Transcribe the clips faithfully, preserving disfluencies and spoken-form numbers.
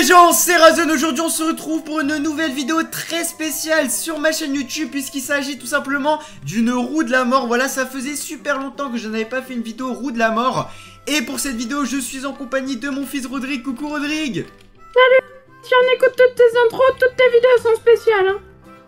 les gens, c'est Razen. Aujourd'hui on se retrouve pour une nouvelle vidéo très spéciale sur ma chaîne YouTube, puisqu'il s'agit tout simplement d'une roue de la mort. Voilà, ça faisait super longtemps que je n'avais pas fait une vidéo roue de la mort. Et pour cette vidéo je suis en compagnie de mon fils Rodrigue. Coucou Rodrigue. Salut. Si on écoute toutes tes intros, toutes tes vidéos sont spéciales hein.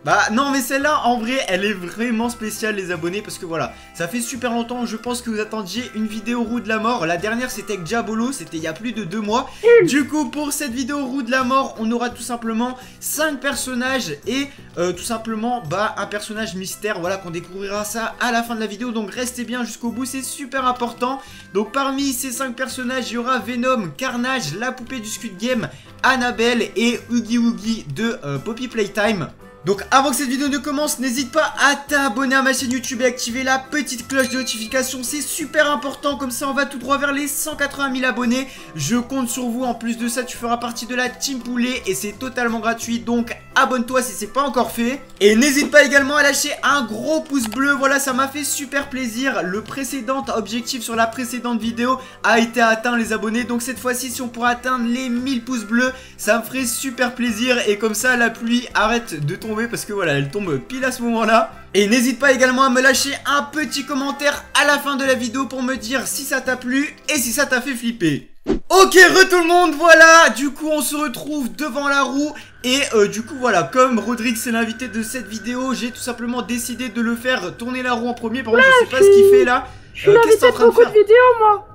Bah non, mais celle-là en vrai elle est vraiment spéciale les abonnés, parce que voilà, ça fait super longtemps, je pense que vous attendiez une vidéo roue de la mort. La dernière c'était avec Diabolo, c'était il y a plus de deux mois. mmh. Du coup pour cette vidéo roue de la mort on aura tout simplement cinq personnages et euh, tout simplement bah un personnage mystère. Voilà, qu'on découvrira ça à la fin de la vidéo, donc restez bien jusqu'au bout, c'est super important. Donc parmi ces cinq personnages il y aura Venom, Carnage, la poupée du Squid Game, Annabelle et Oogie Boogie de euh, Poppy Playtime. Donc avant que cette vidéo ne commence, n'hésite pas à t'abonner à ma chaîne YouTube et activer la petite cloche de notification, c'est super important, comme ça on va tout droit vers les cent quatre-vingt mille abonnés. Je compte sur vous, en plus de ça tu feras partie de la team poulet et c'est totalement gratuit, donc abonne-toi si c'est pas encore fait. Et n'hésite pas également à lâcher un gros pouce bleu, voilà ça m'a fait super plaisir. Le précédent objectif sur la précédente vidéo a été atteint les abonnés, donc cette fois-ci si on pourrait atteindre les mille pouces bleus, ça me ferait super plaisir. Et comme ça la pluie arrête de tomber, parce que voilà elle tombe pile à ce moment là. Et n'hésite pas également à me lâcher un petit commentaire à la fin de la vidéo pour me dire si ça t'a plu et si ça t'a fait flipper. Ok, re tout le monde, voilà, du coup on se retrouve devant la roue. Et euh, du coup voilà, comme Rodrigue c'est l'invité de cette vidéo, j'ai tout simplement décidé de le faire tourner la roue en premier. Par contre ouais, je sais pas suis... ce qu'il fait là. Je suis euh, l'invité de beaucoup de, de vidéos moi.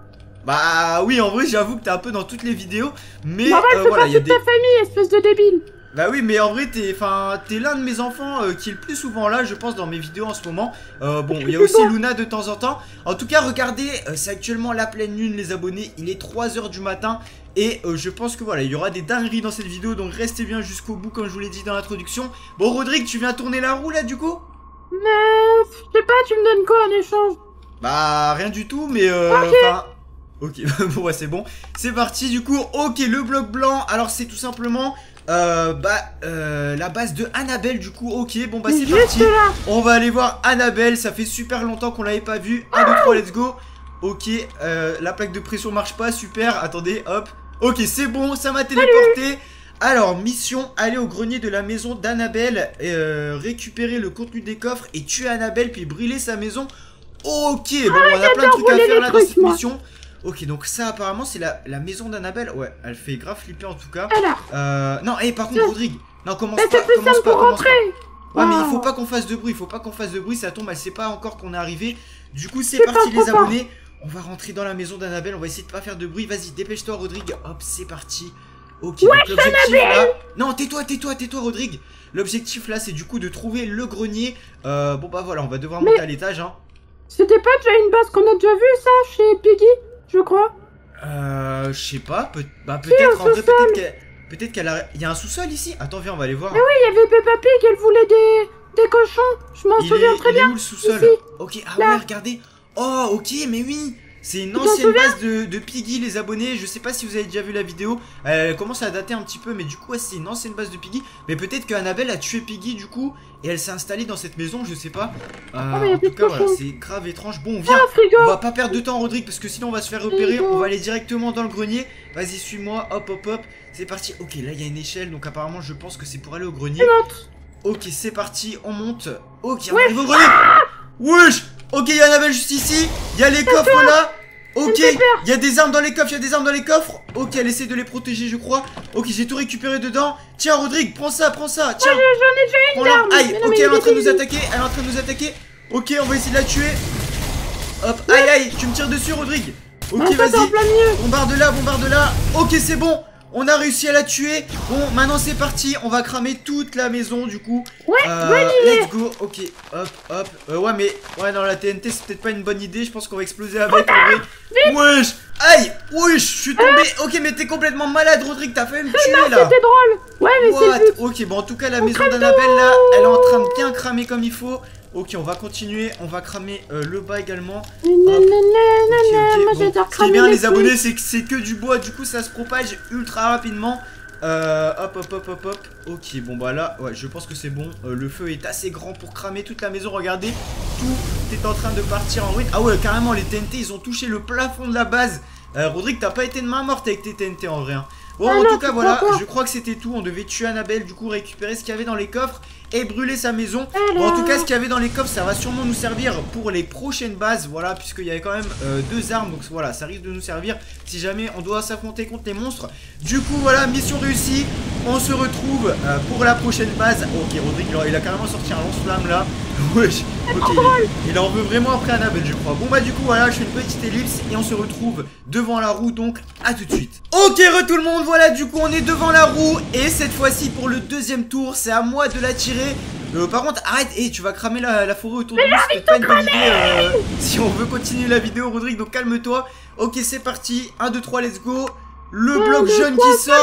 Bah oui en vrai j'avoue que t'es un peu dans toutes les vidéos. Mais bah, euh, voilà, il y a des... ta famille espèce de débile. Bah oui mais en vrai t'es l'un de mes enfants euh, qui est le plus souvent là je pense dans mes vidéos en ce moment. euh, Bon il y a aussi Luna de temps en temps. En tout cas regardez, euh, c'est actuellement la pleine lune les abonnés, il est trois heures du matin. Et euh, je pense que voilà il y aura des dingueries dans cette vidéo, donc restez bien jusqu'au bout comme je vous l'ai dit dans l'introduction. Bon Rodrigue tu viens tourner la roue là du coup? Mais je sais pas, tu me donnes quoi en échange? Bah rien du tout mais euh, enfin... Okay. Ok, bon ouais c'est bon, c'est parti du coup. Ok, le bloc blanc, alors c'est tout simplement euh, bah, euh, la base de Annabelle du coup. Ok, bon bah c'est parti, on va aller voir Annabelle, ça fait super longtemps qu'on l'avait pas vue. un, deux, trois, let's go. Ok, euh, la plaque de pression marche pas, super, attendez, hop. Ok, c'est bon, ça m'a téléporté. Salut. Alors, mission, aller au grenier de la maison d'Annabelle, euh, récupérer le contenu des coffres et tuer Annabelle puis brûler sa maison. Ok, bon ah, on a plein de trucs à faire là dans cette moi. mission. Ok, donc ça apparemment c'est la, la maison d'Annabelle. Ouais, elle fait grave flipper en tout cas. Alors, euh, non, et par contre Rodrigue, non commence pas, plus commence pas, pour commence rentrer. pas. Ouais wow. Mais il faut pas qu'on fasse de bruit, il faut pas qu'on fasse de bruit, ça tombe, elle sait pas encore qu'on est arrivé. Du coup c'est parti les abonnés, pas. on va rentrer dans la maison d'Annabelle, on va essayer de pas faire de bruit. Vas-y dépêche-toi Rodrigue, hop c'est parti. Ok, ouais, donc l'objectif là... Non tais-toi, tais-toi, tais-toi Rodrigue. L'objectif là c'est du coup de trouver le grenier. euh, Bon bah voilà, on va devoir mais... monter à l'étage hein. C'était pas déjà une base qu'on a déjà vue ça chez Piggy? Je crois. Euh, je sais pas, peut bah, peut-être en vrai, peut-être qu'elle peut-être qu'elle a... Il y a un sous-sol ici? Attends, viens, on va aller voir. Mais oui, il y avait Peppa Pig, elle voulait des, des cochons. Je m'en souviens est... très il bien. Il est où le sous-sol? Ok, ah là. Ouais, regardez. Oh, ok, mais oui. C'est une ancienne base de, de Piggy, les abonnés. Je sais pas si vous avez déjà vu la vidéo. Elle commence à dater un petit peu, mais du coup, ouais, c'est une ancienne base de Piggy. Mais peut-être qu'Annabelle a tué Piggy, du coup, et elle s'est installée dans cette maison, je sais pas. Euh, oh, en tout cas, voilà, c'est grave étrange. Bon, on vient. Ah, on va pas perdre de temps, Rodrigue, parce que sinon, on va se faire repérer. Frigo. On va aller directement dans le grenier. Vas-y, suis-moi. Hop, hop, hop. C'est parti. Ok, là, il y a une échelle, donc apparemment, je pense que c'est pour aller au grenier. Ok, c'est parti. On monte. Ok, on arrive au grenier. Ah wesh. Ok, il y a Annabelle juste ici. Il y a les coffres là. Ok, il y a des armes dans les coffres, il y a des armes dans les coffres. Ok, elle essaie de les protéger, je crois. Ok, j'ai tout récupéré dedans. Tiens, Rodrigue, prends ça, prends ça. Tiens, ouais, j'en ai déjà une. Aïe, ok, elle est en train de nous attaquer. Elle est en train de nous attaquer. Ok, on va essayer de la tuer. Hop, oui. Aïe, aïe, tu me tires dessus, Rodrigue. Ok, vas-y. Bombarde là, bombarde là. Ok, c'est bon. On a réussi à la tuer. Bon, maintenant c'est parti. On va cramer toute la maison du coup. Ouais, euh, bonne idée. Let's go. Ok, hop, hop. Euh, ouais, mais ouais, non, la T N T c'est peut-être pas une bonne idée. Je pense qu'on va exploser avec. Rodrigue. Wesh. Aïe. Wesh. Je suis tombé. Euh... Ok, mais t'es complètement malade, Rodrigue. T'as failli me tuer non, là. C'était drôle. Ouais, mais c'est. Ok, bon, en tout cas, la on maison d'Annabelle là, elle est en train de bien cramer comme il faut. Ok, on va continuer, on va cramer euh, le bas également. Hop. Ok, ok, bon. Ce qui est bien les abonnés, c'est que c'est que du bois, du coup ça se propage ultra rapidement. Euh, hop, hop, hop, hop, hop. Ok, bon bah là, ouais, je pense que c'est bon. euh, Le feu est assez grand pour cramer toute la maison, regardez. Tout est en train de partir en ruine. Ah ouais, carrément, les T N T, ils ont touché le plafond de la base. euh, Rodrigue, t'as pas été de main morte avec tes T N T en vrai hein. Bon, ah en non, tout cas, voilà, je crois que c'était tout. On devait tuer Annabelle, du coup, récupérer ce qu'il y avait dans les coffres et brûler sa maison. Alors... Bon, en tout cas, ce qu'il y avait dans les coffres, ça va sûrement nous servir pour les prochaines bases, voilà, puisqu'il y avait quand même euh, deux armes. Donc, voilà, ça risque de nous servir si jamais on doit s'affronter contre les monstres. Du coup, voilà, mission réussie. On se retrouve euh, pour la prochaine base. Ok, Rodrigue, il a carrément sorti un lance-flamme, là. Wesh, ok, il, il en veut vraiment après Annabelle, je crois. Bon bah du coup voilà, je fais une petite ellipse et on se retrouve devant la roue, donc à tout de suite. Ok re tout le monde, voilà du coup on est devant la roue. Et cette fois-ci pour le deuxième tour, c'est à moi de la tirer. Euh, par contre arrête, hey, tu vas cramer la, la forêt autour de nous, c'est pas une bonne idée euh, si on veut continuer la vidéo Rodrigue, donc calme-toi. Ok c'est parti, un, deux, trois, let's go. Le bloc jaune qui sort.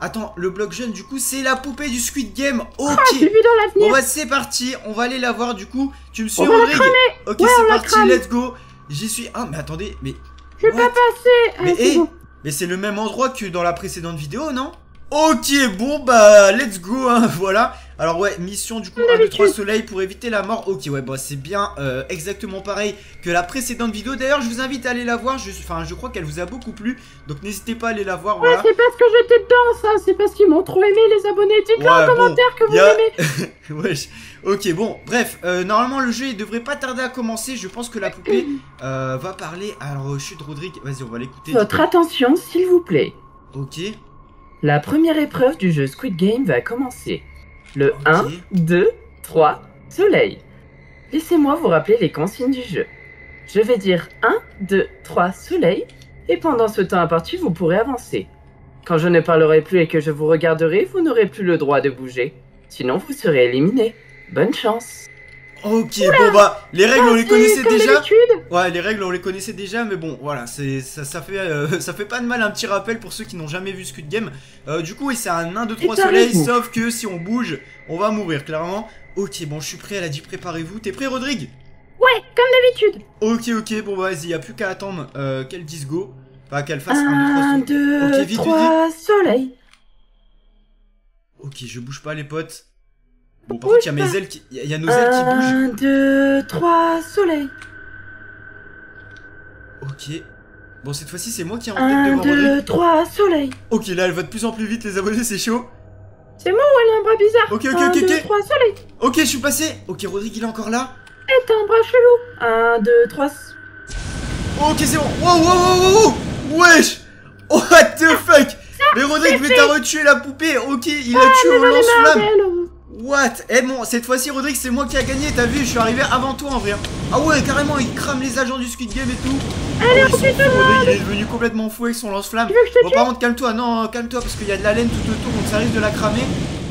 Attends, le bloc jaune du coup c'est la poupée du Squid Game. Ok. Bon bah c'est parti, on va aller la voir du coup. Tu me suis Rodrigue. Ok c'est parti, let's go. J'y suis. Ah mais attendez, mais. Je peux passer. Mais c'est le même endroit que dans la précédente vidéo, non? Ok bon bah let's go hein, voilà. Alors ouais mission du coup un, deux, trois soleil pour éviter la mort. Ok ouais bah c'est bien euh, exactement pareil que la précédente vidéo. D'ailleurs je vous invite à aller la voir, je, enfin je crois qu'elle vous a beaucoup plu. Donc n'hésitez pas à aller la voir voilà. Ouais c'est parce que j'étais dedans ça, c'est parce qu'ils m'ont trop aimé les abonnés. Dites-le ouais, en bon, commentaire que vous a... aimez. Wesh. Ok bon bref euh, normalement le jeu il devrait pas tarder à commencer. Je pense que la poupée euh, va parler. Alors chute Rodrigue, vas-y on va l'écouter. Votre attention s'il vous plaît. Ok. La première épreuve du jeu Squid Game va commencer. Le okay. un, deux, trois, soleil. Laissez-moi vous rappeler les consignes du jeu. Je vais dire un, deux, trois, soleil, et pendant ce temps imparti, vous pourrez avancer. Quand je ne parlerai plus et que je vous regarderai, vous n'aurez plus le droit de bouger. Sinon, vous serez éliminé. Bonne chance. Ok, oula bon bah, les règles ah, on les connaissait déjà. Ouais, les règles on les connaissait déjà, mais bon, voilà, c'est ça, ça fait euh, ça fait pas de mal un petit rappel pour ceux qui n'ont jamais vu Squid Game. Euh, du coup, oui, c'est un un, deux, trois soleil, sauf que si on bouge, on va mourir, clairement. Ok, bon, je suis prêt, elle a dit préparez-vous. T'es prêt, Rodrigue? Ouais, comme d'habitude. Ok, ok, bon, bah, vas-y, y a plus qu'à attendre euh, qu'elle dise go. Enfin, qu'elle fasse un, deux, trois soleil. Ok, je bouge pas, les potes. Bon, par contre, il y a mes ailes qui... Il y a nos ailes qui bougent. un, deux, trois, soleil. Ok. Bon, cette fois-ci, c'est moi qui ai en tête devant Rodrigue. un, deux, trois, soleil. Ok, là, elle va de plus en plus vite, les abonnés, c'est chaud. C'est moi ou elle a un bras bizarre? Ok, ok, ok, ok. un, deux, trois, soleil. Ok, je suis passé. Ok, Rodrigue, il est encore là. Et t'as un bras chelou. un, deux, trois. Ok, c'est bon. Wow, wow, wow, wow. Wesh. What the fuck. Mais Rodrigue, mais t'as retué la poupée. Ok, il a tué au lance-flamme. What? Eh bon, cette fois-ci, Rodrigue, c'est moi qui a gagné, t'as vu, je suis arrivé avant toi en vrai. Ah ouais, carrément, il crame les agents du Squid Game et tout. Allez, oh, Rodrigue, il est devenu complètement fou avec son lance-flamme. Bon, par contre, calme-toi, non, calme-toi, parce qu'il y a de la laine tout autour, donc ça risque de la cramer.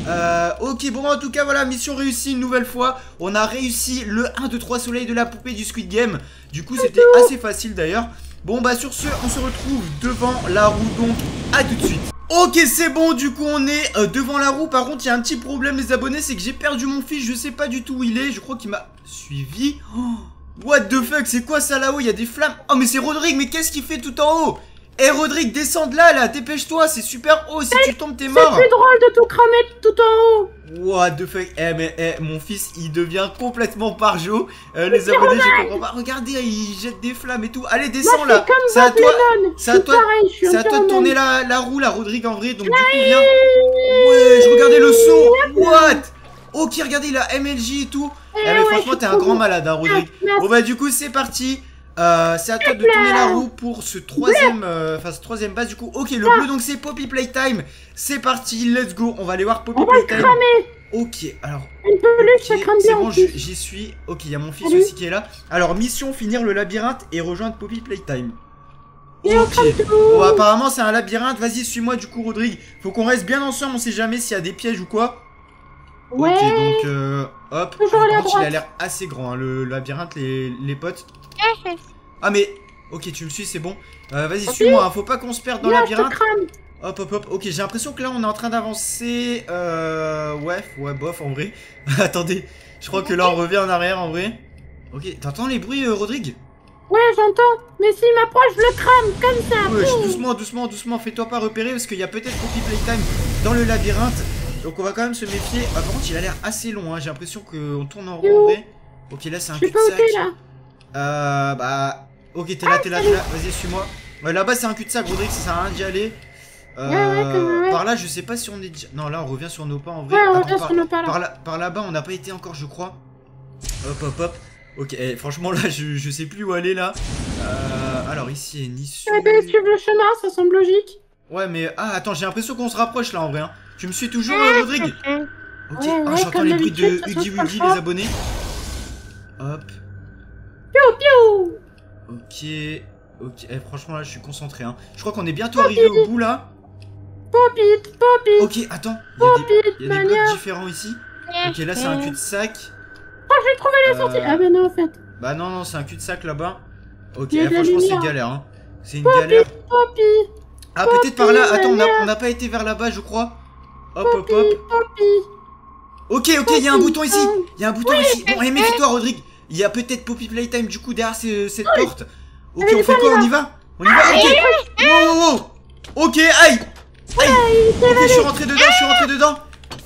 Euh, ok, bon, en tout cas, voilà, mission réussie une nouvelle fois. On a réussi le un, deux, trois soleil de la poupée du Squid Game. Du coup, c'était assez facile d'ailleurs. Bon, bah, sur ce, on se retrouve devant la roue, donc à tout de suite. Ok c'est bon du coup on est euh, devant la roue. Par contre il y a un petit problème les abonnés, c'est que j'ai perdu mon fils, je sais pas du tout où il est. Je crois qu'il m'a suivi. Oh, what the fuck, c'est quoi ça là-haut? Il y a des flammes. Oh mais c'est Rodrigue, mais qu'est-ce qu'il fait tout en haut? Eh hey, Rodrigue descends de là là, dépêche-toi, c'est super haut, si hey, tu tombes t'es mort. C'est plus drôle de tout cramer tout en haut. What the fuck. Eh mais eh, mon fils il devient complètement parjo. euh, Les abonnés je comprends pas. Regardez il jette des flammes et tout. Allez descends là. C'est à toi. C'est à toi. C'est à toi de tourner la, la roue là Rodrigue en vrai. Donc du coup viens. Ouais je regardais le saut. What. Ok regardez il a M L J et tout. Eh mais ouais, franchement t'es un grand malade hein Rodrigue. Bon bah du coup c'est parti. Euh, c'est à toi de tourner la roue pour ce troisième, euh, enfin ce troisième base du coup. Ok, le bleu donc c'est Poppy Playtime. C'est parti, let's go. On va aller voir Poppy on Playtime. Va le ok, alors. Okay, c'est bon, j'y suis. Ok, il y a mon fils salut aussi qui est là. Alors mission finir le labyrinthe et rejoindre Poppy Playtime. Et ok. On bon, apparemment c'est un labyrinthe. Vas-y suis-moi du coup Rodrigue. Faut qu'on reste bien ensemble. On sait jamais s'il y a des pièges ou quoi. Ouais. Ok donc euh, hop. Toujours ah, contre, il a l'air assez grand hein, le labyrinthe les les potes. Ah mais, ok tu me suis c'est bon. euh, Vas-y okay. Suis-moi, hein. Faut pas qu'on se perde dans le labyrinthe. Hop hop hop, ok j'ai l'impression que là on est en train d'avancer. euh... Ouais, ouais bof en vrai. Attendez, je crois okay. que là on revient en arrière en vrai. Ok, t'entends les bruits euh, Rodrigue? Ouais j'entends, mais s'il m'approche je le crame comme ça. Ouais, doucement, doucement, doucement, fais-toi pas repérer parce qu'il y a peut-être Poppy Playtime dans le labyrinthe. Donc on va quand même se méfier. Ah, par contre il a l'air assez long, hein. J'ai l'impression qu'on tourne en rond en vrai. Ok là c'est un cul-de-sac. Euh bah ok t'es là t'es là t'es là, vas-y suis-moi. Ouais là-bas c'est un cul-de-sac Rodrigue, ça sert à rien d'y aller. Euh, ouais, ouais, comme, ouais. Par là, je sais pas si on est déjà... Non, là, on revient sur nos pas en vrai. Ouais, on Attends, revient par... sur nos pas là. Par là, par là-bas, on n'a pas été encore, je crois. Hop, hop, hop. Ok, eh, franchement, là, je, je sais plus où aller, là. Euh, alors, ici, il y a une issue. Eh ben, suivre le chemin, ça semble logique. Ouais, mais... Ah, attends, j'ai l'impression qu'on se rapproche, là, en vrai. Hein. Tu me suis toujours, ah, Rodrigue. Ok, ouais, ah, ouais, j'entends les bruits de Oogie Boogie, les abonnés. Hop. Piou, piou. Ok... Ok, eh, franchement, là, je suis concentré. Hein. Je crois qu'on est bientôt arrivé au bout, là. Popit, popit. Ok, attends. Il y a des blocs différents ici. Ok, là, c'est un cul-de-sac. Oh, j'ai trouvé la sortie. Ah, bah non, en fait. Bah non, non, c'est un cul-de-sac là-bas. Ok, franchement, c'est galère. C'est une galère. Ah, peut-être par là. Attends, on n'a pas été vers là-bas, je crois. Hop, hop, hop. Ok, ok, il y a un bouton ici. Il y a un bouton ici. Bon, méfie-toi, Rodrigue. Il y a peut-être Poppy Playtime, du coup, derrière cette porte. Ok, on fait quoi? On y va? On y va? Ok! Wow, wow, wow! Ok, aïe! Aïe! Ok, je suis rentré dedans, je suis rentré dedans!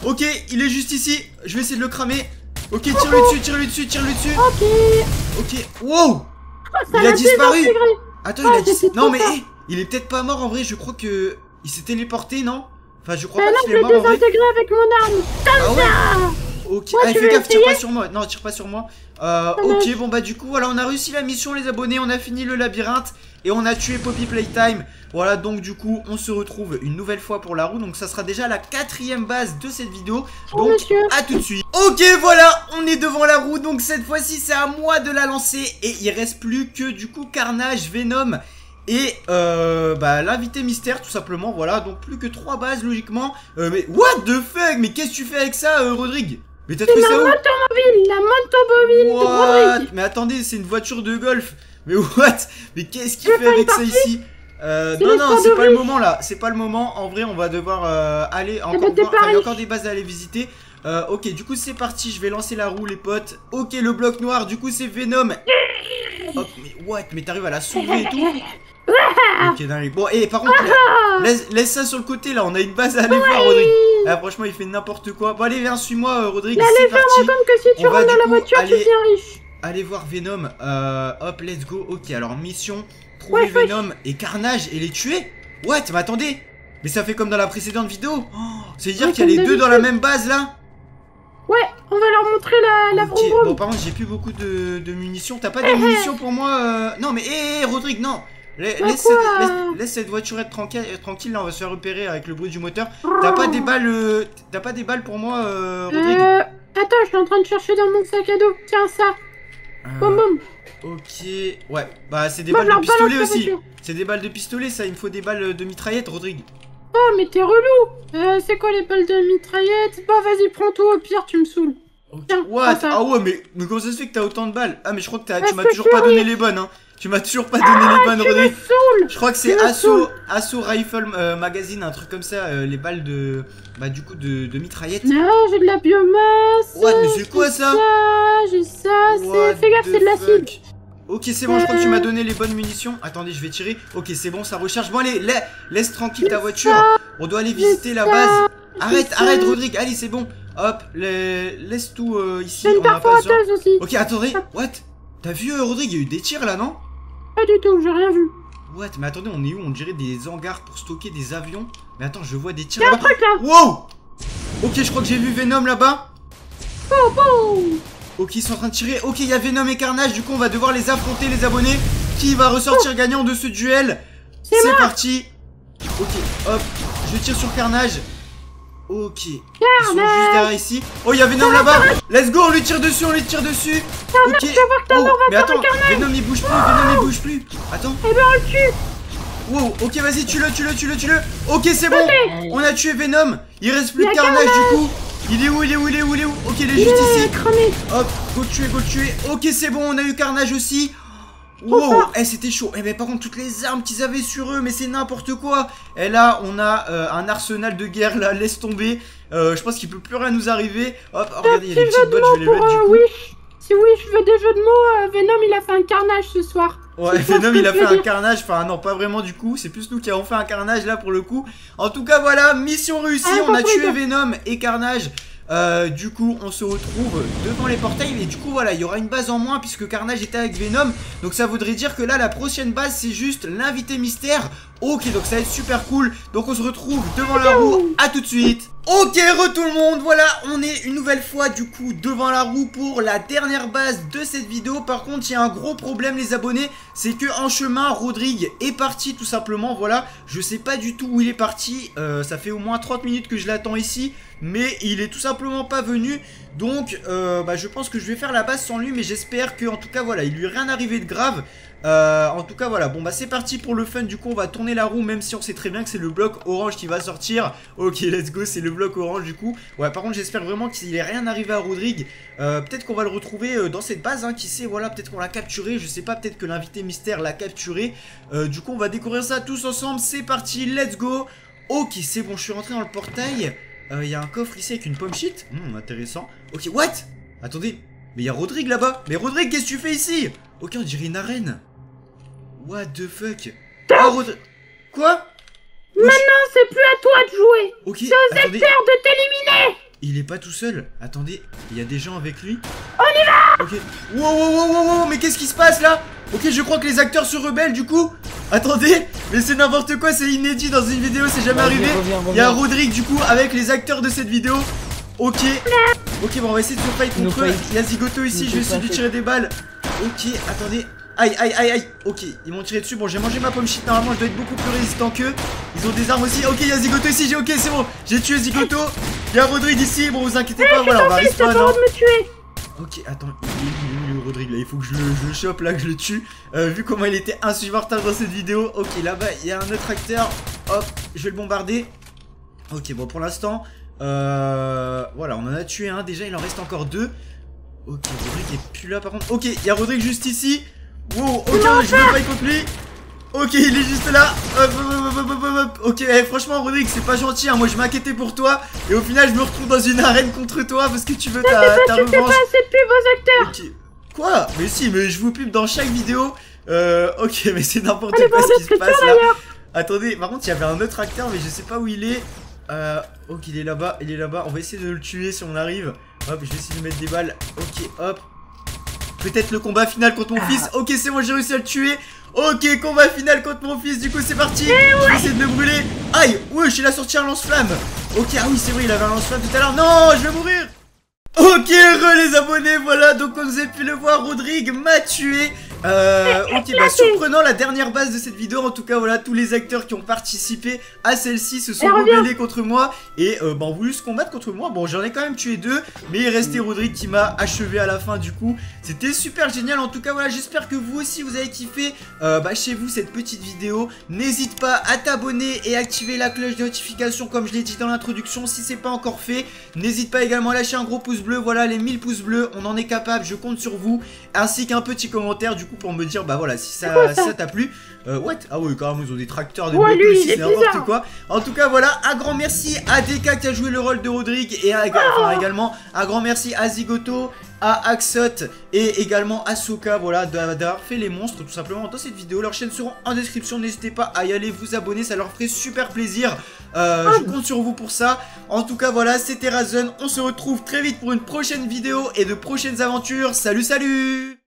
Ok, il est juste ici! Je vais essayer de le cramer! Ok, tire-lui dessus, tire-lui dessus, tire-lui dessus! Ok! Ok, wow! Il a disparu! Attends, il a disparu! Non, mais hé! Il est peut-être pas mort en vrai, je crois que. Il s'est téléporté, non? Enfin, je crois pas qu'il est mort en vrai! Je vais désintégrer avec mon arme! Ok, ouais, ah, fais gaffe, tire pas sur moi. Non, tire pas sur moi. Euh, ok, bon, bah, du coup, voilà, on a réussi la mission, les abonnés. On a fini le labyrinthe et on a tué Poppy Playtime. Voilà, donc, du coup, on se retrouve une nouvelle fois pour la roue. Donc, ça sera déjà la quatrième base de cette vidéo. Donc, oh, à tout de suite. Ok, voilà, on est devant la roue. Donc, cette fois-ci, c'est à moi de la lancer. Et il reste plus que, du coup, Carnage, Venom. Et euh, bah, l'invité mystère tout simplement, voilà, donc plus que trois bases logiquement. Euh, mais what the fuck, mais qu'est-ce que tu fais avec ça, euh, Rodrigue? Mais t'as trouvé ça où? La motomobile, la motomobile de Rodrigue. Mais attendez, c'est une voiture de golf. Mais what? Mais qu'est-ce qu'il fait avec ça ici? Euh, non, non, c'est pas le moment là, c'est pas le moment. En vrai, on va devoir euh, aller encore voir. Enfin, il y a encore des bases à aller visiter. Euh, ok, du coup, c'est parti, je vais lancer la roue, les potes. Ok, le bloc noir, du coup, c'est Venom. Hop, mais what? Mais t'arrives à la sauver et tout? Ok, dingue. Bon, et par contre, ah, laisse, laisse ça sur le côté là. On a une base à aller, oui, voir, Rodrigue. Ah, franchement, il fait n'importe quoi. Bon, allez, viens, suis-moi, Rodrigue. C'est parti. Que si tu on rentres va, dans la coup, voiture, aller, tu deviens riche. Allez voir Venom. Euh, hop, let's go. Ok, alors mission trouver, ouais, Venom, ouais, et Carnage et les tuer. What? Mais attendez, mais ça fait comme dans la précédente vidéo. Oh, c'est-à-dire, ouais, qu'il y a les deux dans la même base là. Ouais, on va leur montrer la, la, okay. Bon, par contre, j'ai plus beaucoup de, de munitions. T'as pas de munitions pour moi? euh... Non, mais hé, hey, Rodrigue, non. Laisse, laisse, laisse, laisse cette voiture être tranquille, être tranquille, là on va se faire repérer avec le bruit du moteur. T'as pas des balles, euh, t'as pas des balles pour moi, euh, Rodrigue? Euh, attends, je suis en train de chercher dans mon sac à dos. Tiens ça. Euh, boum boum. Ok, ouais, bah c'est des bon, balles de pistolet aussi. C'est des balles de pistolet, ça. Il me faut des balles de mitraillette, Rodrigue. Oh mais t'es relou. Euh, c'est quoi les balles de mitraillette? Bah vas-y, prends tout, au pire tu me saoules. Okay. What? Ah ouais, mais, mais comment ça se fait que t'as autant de balles? Ah mais je crois que as, tu m'as toujours pas donné les bonnes, hein. Tu m'as toujours pas donné ah, les bonnes, Rodrigue. Je crois que c'est Assaut, Assaut Rifle euh, Magazine, un truc comme ça, euh, les balles de, bah du coup de, de mitraillette. Non, j'ai de la biomasse. What? Mais c'est quoi ça? J'ai ça, ça fais gaffe, c'est de l'acide. Ok, c'est bon, euh... je crois que tu m'as donné les bonnes munitions. Attendez, je vais tirer. Ok, c'est bon, ça recharge. Bon allez, laisse, laisse tranquille ta voiture. On doit aller visiter la base. Arrête, arrête, Rodrigue. Allez, c'est bon. Hop, les... laisse tout euh, ici. On a pas besoin. Aussi. Ok, attendez. What? T'as vu, euh, Rodrigue? Il y a eu des tirs là, non? Pas du tout, j'ai rien vu. What? Mais attendez, on est où? On dirait des hangars pour stocker des avions. Mais attends, je vois des tirs là-bas. Wow! Ok, je crois que j'ai vu Venom là-bas. Oh, oh. Ok, ils sont en train de tirer. Ok, il y a Venom et Carnage. Du coup, on va devoir les affronter, les abonnés. Qui va ressortir, oh, gagnant de ce duel? C'est parti. Ok, hop, je tire sur Carnage. Ok, ils sont juste derrière ici. Oh, il y a Venom là-bas. Let's go, on lui tire dessus, on lui tire dessus. Ok, oh, mais attends, Venom il bouge plus, Venom il bouge plus. Attends. Eh ben, on le tue. Wow, ok, vas-y, tue-le, tue-le, tue-le, tue-le. Ok, c'est bon, on a tué Venom. Il reste plus de Carnage du coup. Il est où, il est où, il est où, il est où? Ok, il est juste ici. Hop, go tuer, go tuer. Ok, c'est bon, on a eu Carnage aussi. Wow, eh, c'était chaud. Eh ben par contre, toutes les armes qu'ils avaient sur eux, mais c'est n'importe quoi. Et là, on a euh, un arsenal de guerre là, laisse tomber. Euh, je pense qu'il peut plus rien nous arriver. Hop, oh, regardez, il y a des petites bottes, je vais les mettre du coup. Oui, si oui, je veux des jeux de mots. Euh, Venom, il a fait un carnage ce soir. Ouais, Venom, il a fait un carnage. Enfin, non, pas vraiment du coup. C'est plus nous qui avons fait un carnage là pour le coup. En tout cas, voilà, mission réussie. On a tué Venom et Carnage. Euh, du coup on se retrouve devant les portails. Et du coup voilà, il y aura une base en moins puisque Carnage était avec Venom. Donc ça voudrait dire que là la prochaine base c'est juste l'invité mystère. Ok, donc ça va être super cool. Donc on se retrouve devant la roue, à tout de suite. Ok, re tout le monde, voilà, on est une nouvelle fois du coup devant la roue pour la dernière base de cette vidéo. Par contre, il y a un gros problème les abonnés, c'est que en chemin, Rodrigue est parti tout simplement, voilà. Je sais pas du tout où il est parti, euh, ça fait au moins trente minutes que je l'attends ici, mais il est tout simplement pas venu. Donc, euh, bah, je pense que je vais faire la base sans lui, mais j'espère que, en tout cas, voilà, il lui est rien arrivé de grave. Euh, en tout cas, voilà, bon bah c'est parti pour le fun. Du coup, on va tourner la roue, même si on sait très bien que c'est le bloc orange qui va sortir. Ok, let's go, c'est le bloc orange du coup. Ouais, par contre, j'espère vraiment qu'il est rien arrivé à Rodrigue. euh, Peut-être qu'on va le retrouver euh, dans cette base, hein, qui sait, voilà, peut-être qu'on l'a capturé. Je sais pas, peut-être que l'invité mystère l'a capturé. euh, Du coup, on va découvrir ça tous ensemble. C'est parti, let's go. Ok, c'est bon, je suis rentré dans le portail. Il euh, y a un coffre ici avec une pomme shit. Hum, intéressant. Ok, what? Attendez, mais il y a Rodrigue là-bas. Mais Rodrigue, qu'est-ce que tu fais ici? Ok, on dirait une arène. What the fuck? Oh, Rodrigue. Quoi? Maintenant, c'est plus à toi de jouer. Ok, c'est aux acteurs de t'éliminer. Il est pas tout seul. Attendez, il y a des gens avec lui. On y va. Ok. Wow, wow, wow, wow, wow. Mais qu'est-ce qui se passe là? Ok, je crois que les acteurs se rebellent du coup. Attendez, mais c'est n'importe quoi, c'est inédit dans une vidéo, c'est jamais arrivé. Il y a Rodrigue du coup avec les acteurs de cette vidéo. Ok. Ok, bon, on va essayer de se fight contre eux. Il y a Zigoto ici, je vais essayer de lui tirer des balles. Ok, attendez. Aïe, aïe, aïe, aïe. Ok, ils m'ont tiré dessus. Bon, j'ai mangé ma pomme shit. Normalement, je dois être beaucoup plus résistant qu'eux. Ils ont des armes aussi. Ok, il y a Zigoto ici. Ok, c'est bon. J'ai tué Zigoto. Il y a Rodrigue ici. Bon, vous inquiétez pas. Voilà, on va risquer de me tuer. Ok, attends, il est où Rodrigue là? Il faut que je le, je le chope là, que je le tue. euh, Vu comment il était insupportable dans cette vidéo. Ok, là-bas il y a un autre acteur. Hop, je vais le bombarder. Ok, bon pour l'instant euh, voilà, on en a tué un déjà. Il en reste encore deux. Ok, Rodrigue est plus là par contre. Ok, il y a Rodrigue juste ici. Wow, ok, non, je vais pas y contre lui. Ok, il est juste là. Hop, hop, hop, hop, hop. Ok, eh, franchement Rodrigue, c'est pas gentil, hein. Moi je m'inquiétais pour toi. Et au final je me retrouve dans une arène contre toi parce que tu veux ta, ta revanche. Pas assez de pub aux acteurs. Okay. Quoi? Mais si, mais je vous pub dans chaque vidéo. euh, Ok, mais c'est n'importe quoi ce qui se passe là. Attendez, par contre il y avait un autre acteur mais je sais pas où il est. euh, Ok, il est là-bas, il est là-bas. On va essayer de le tuer si on arrive. Hop, je vais essayer de mettre des balles. Ok, hop. Peut-être le combat final contre mon fils. Ok, c'est bon, j'ai réussi à le tuer. Ok, combat final contre mon fils. Du coup, c'est parti. Ouais. Je vais essayer de le brûler. Aïe, oui, j'ai la sortie un lance-flamme. Ok, ah oui, c'est vrai, il avait un lance-flamme tout à l'heure. Non, je vais mourir. Ok, heureux les abonnés, voilà, donc comme vous avez pu le voir, Rodrigue m'a tué. Euh, ok, bah surprenant la dernière base de cette vidéo. En tout cas, voilà, tous les acteurs qui ont participé à celle-ci se sont rebellés contre moi et euh, bah, ont voulu se combattre contre moi. Bon, j'en ai quand même tué deux, mais il restait Rodrigue qui m'a achevé à la fin. Du coup, c'était super génial. En tout cas, voilà, j'espère que vous aussi vous avez kiffé euh, bah, chez vous cette petite vidéo. N'hésite pas à t'abonner et activer la cloche de notification, comme je l'ai dit dans l'introduction, si c'est pas encore fait. N'hésite pas également à lâcher un gros pouce bleu. Voilà, les mille pouces bleus, on en est capable, je compte sur vous. Ainsi qu'un petit commentaire du coup pour me dire bah voilà si ça ça t'a plu. Euh, what? Ah oui, quand même, ils ont des tracteurs, des motos ici, c'est n'importe quoi. En tout cas, voilà, un grand merci à Deka qui a joué le rôle de Rodrigue et à, oh. enfin, également un grand merci à Zigoto, à Axot et également à Soka, voilà, d'avoir fait les monstres tout simplement dans cette vidéo. Leurs chaînes seront en description, n'hésitez pas à y aller vous abonner, ça leur ferait super plaisir. euh, oh. Je compte sur vous pour ça. En tout cas voilà, c'était Razun, on se retrouve très vite pour une prochaine vidéo et de prochaines aventures. Salut salut.